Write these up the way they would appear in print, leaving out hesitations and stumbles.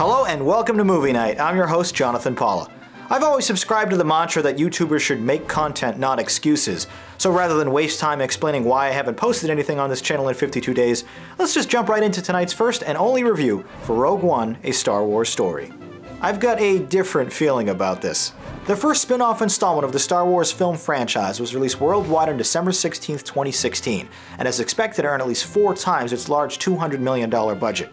Hello and welcome to Movie Night. I'm your host, Jonathan Paula. I've always subscribed to the mantra that YouTubers should make content, not excuses. So rather than waste time explaining why I haven't posted anything on this channel in 52 days, let's just jump right into tonight's first and only review for Rogue One, A Star Wars Story. I've got a different feeling about this. The first spin-off installment of the Star Wars film franchise was released worldwide on December 16, 2016, and as expected earned at least 4 times its large $200 million budget.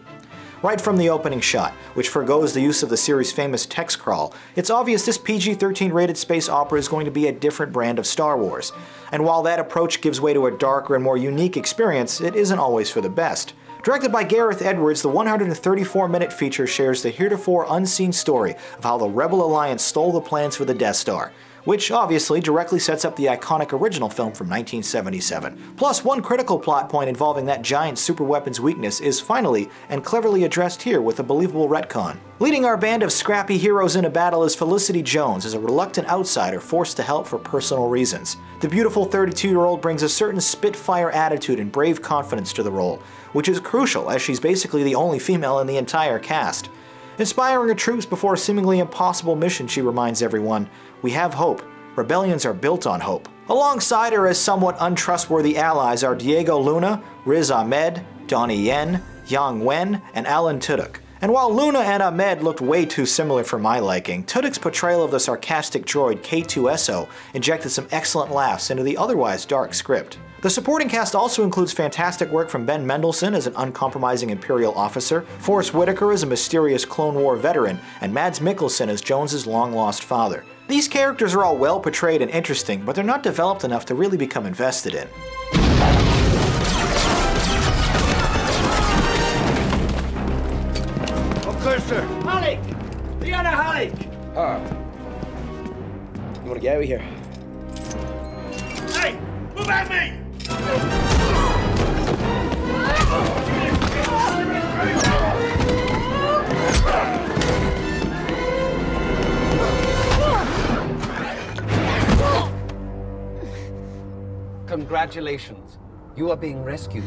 Right from the opening shot, which forgoes the use of the series' famous text crawl, it's obvious this PG-13 rated space opera is going to be a different brand of Star Wars. And while that approach gives way to a darker and more unique experience, it isn't always for the best. Directed by Gareth Edwards, the 134-minute feature shares the heretofore unseen story of how the Rebel Alliance stole the plans for the Death Star, which obviously directly sets up the iconic original film from 1977. Plus, one critical plot point involving that giant superweapon's weakness is finally and cleverly addressed here with a believable retcon. Leading our band of scrappy heroes into battle is Felicity Jones, as a reluctant outsider forced to help for personal reasons. The beautiful 32-year-old brings a certain spitfire attitude and brave confidence to the role, which is crucial as she's basically the only female in the entire cast. Inspiring her troops before a seemingly impossible mission, she reminds everyone, "We have hope. Rebellions are built on hope." Alongside her as somewhat untrustworthy allies are Diego Luna, Riz Ahmed, Donnie Yen, Jiang Wen, and Alan Tudyk. And while Luna and Ahmed looked way too similar for my liking, Tudyk's portrayal of the sarcastic droid K-2SO injected some excellent laughs into the otherwise dark script. The supporting cast also includes fantastic work from Ben Mendelsohn as an uncompromising Imperial officer, Forest Whitaker as a mysterious Clone War veteran, and Mads Mikkelsen as Jones' long-lost father. These characters are all well portrayed and interesting, but they're not developed enough to really become invested in. Halik! The other Halik! You wanna get out of here? Hey! Move at me! Congratulations. You are being rescued.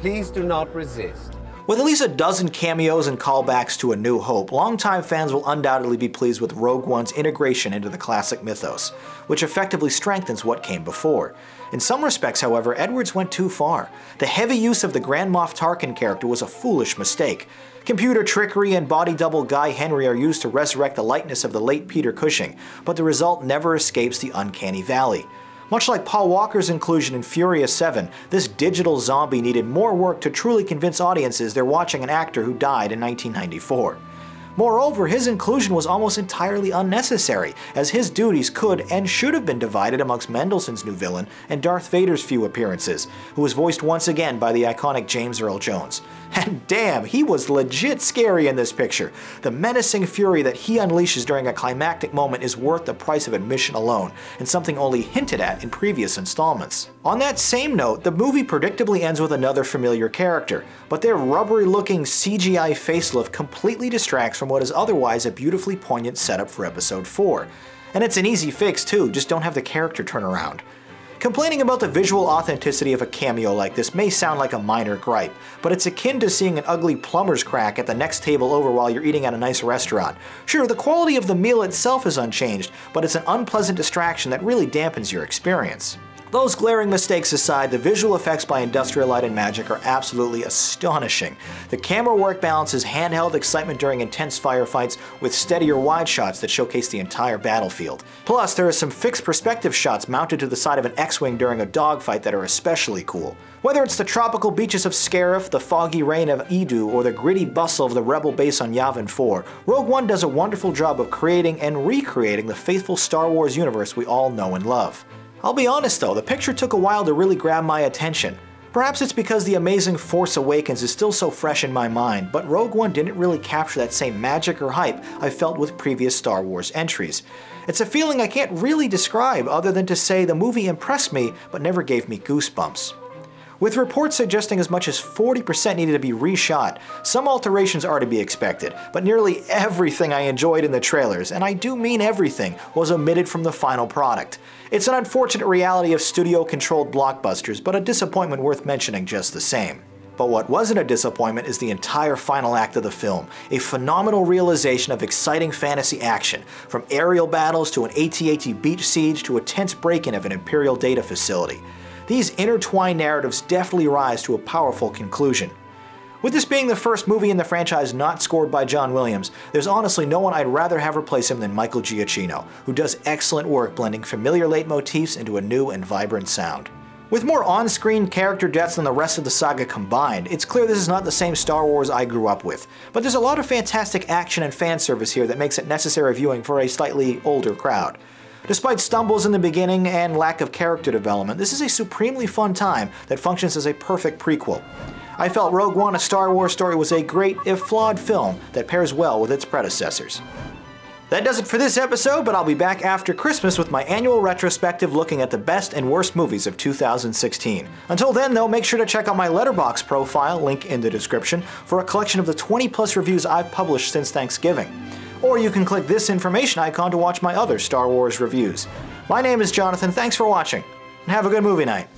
Please do not resist. With at least a dozen cameos and callbacks to A New Hope, longtime fans will undoubtedly be pleased with Rogue One's integration into the classic mythos, which effectively strengthens what came before. In some respects, however, Edwards went too far. The heavy use of the Grand Moff Tarkin character was a foolish mistake. Computer trickery and body double Guy Henry are used to resurrect the likeness of the late Peter Cushing, but the result never escapes the uncanny valley. Much like Paul Walker's inclusion in Furious 7, this digital zombie needed more work to truly convince audiences they're watching an actor who died in 1994. Moreover, his inclusion was almost entirely unnecessary, as his duties could and should have been divided amongst Mendelsohn's new villain and Darth Vader's few appearances, who was voiced once again by the iconic James Earl Jones. And damn, he was legit scary in this picture. The menacing fury that he unleashes during a climactic moment is worth the price of admission alone, and something only hinted at in previous installments. On that same note, the movie predictably ends with another familiar character, but their rubbery-looking CGI facelift completely distracts from what is otherwise a beautifully poignant setup for Episode 4. And it's an easy fix too, just don't have the character turn around. Complaining about the visual authenticity of a cameo like this may sound like a minor gripe, but it's akin to seeing an ugly plumber's crack at the next table over while you're eating at a nice restaurant. Sure, the quality of the meal itself is unchanged, but it's an unpleasant distraction that really dampens your experience. Those glaring mistakes aside, the visual effects by Industrial Light and Magic are absolutely astonishing. The camera work balances handheld excitement during intense firefights with steadier wide shots that showcase the entire battlefield. Plus, there are some fixed perspective shots mounted to the side of an X-Wing during a dogfight that are especially cool. Whether it's the tropical beaches of Scarif, the foggy rain of Eidu, or the gritty bustle of the rebel base on Yavin 4, Rogue One does a wonderful job of creating and recreating the faithful Star Wars universe we all know and love. I'll be honest though, the picture took a while to really grab my attention. Perhaps it's because The Amazing Force Awakens is still so fresh in my mind, but Rogue One didn't really capture that same magic or hype I felt with previous Star Wars entries. It's a feeling I can't really describe other than to say the movie impressed me, but never gave me goosebumps. With reports suggesting as much as 40% needed to be reshot, some alterations are to be expected, but nearly everything I enjoyed in the trailers, and I do mean everything, was omitted from the final product. It's an unfortunate reality of studio-controlled blockbusters, but a disappointment worth mentioning just the same. But what wasn't a disappointment is the entire final act of the film, a phenomenal realization of exciting fantasy action, from aerial battles to an AT-AT beach siege to a tense break-in of an Imperial data facility. These intertwined narratives deftly rise to a powerful conclusion. With this being the first movie in the franchise not scored by John Williams, there's honestly no one I'd rather have replace him than Michael Giacchino, who does excellent work blending familiar leitmotifs into a new and vibrant sound. With more on-screen character deaths than the rest of the saga combined, it's clear this is not the same Star Wars I grew up with, but there's a lot of fantastic action and fan service here that makes it necessary viewing for a slightly older crowd. Despite stumbles in the beginning and lack of character development, this is a supremely fun time that functions as a perfect prequel. I felt Rogue One, A Star Wars Story was a great, if flawed, film that pairs well with its predecessors. That does it for this episode, but I'll be back after Christmas with my annual retrospective looking at the best and worst movies of 2016. Until then though, make sure to check out my Letterboxd profile, link in the description, for a collection of the 20+ reviews I've published since Thanksgiving. Or you can click this information icon to watch my other Star Wars reviews. My name is Jonathan, thanks for watching, and have a good movie night.